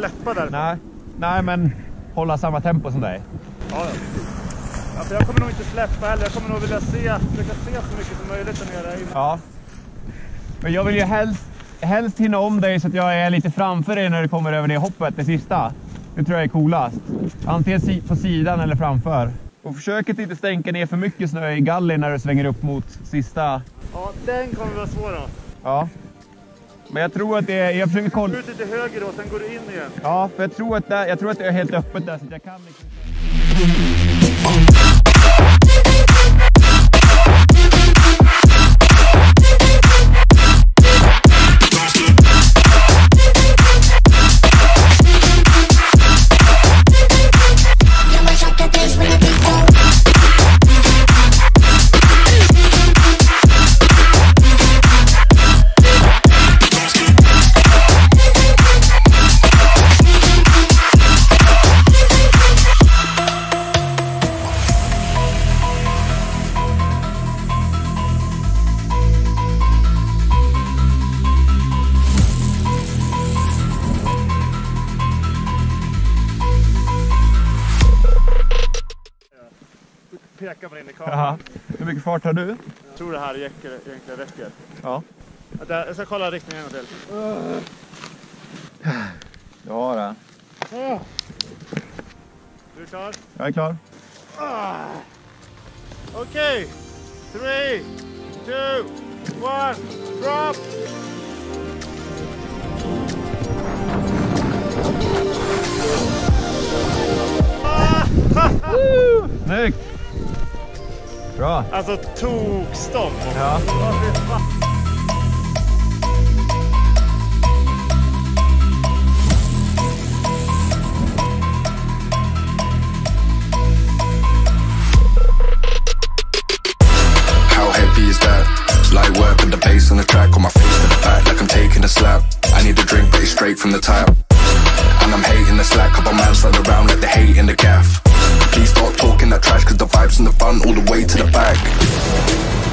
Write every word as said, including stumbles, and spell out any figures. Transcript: släppa där. Nej, nej, men hålla samma tempo som dig. Ja, ja, för jag kommer nog inte släppa heller. Jag kommer nog vilja se, försöka se så mycket som möjligt där nere. Ja. Men jag vill ju helst, helst hinna om dig så att jag är lite framför dig när du kommer över det hoppet, det sista. Det tror jag är coolast. Antingen på sidan eller framför. Och försök att inte stänka ner för mycket snö i gallen när du svänger upp mot sista. Ja, den kommer vara svår då. Ja. Men jag tror att det är... Jag försöker kolla... Du går ut till höger då, sen går du in igen. Ja, för jag tror att, där, jag tror att det är helt öppet där så jag kan liksom... Pekar man in i kameran. Aha. Hur mycket fart har du? Jag tror det här räcker, egentligen räcker. Ja. Jag ska kolla riktningen en gång till. Uh. Ja då. Uh. Du är klar? Jag är klar. Uh. Okej. Okay. three, two, one, drop! Uh. Snyggt! Bra. Alltså tokstopp. Ja. How heavy is that? Light work and the bass on the track on my face to the back like I'm taking a slap. I need a drink but it's straight from the tap. And I'm hating the slack, couple man slide around like the hate in the gaff. Please stop talking that trash, cause the vibes in the front all the way to the back.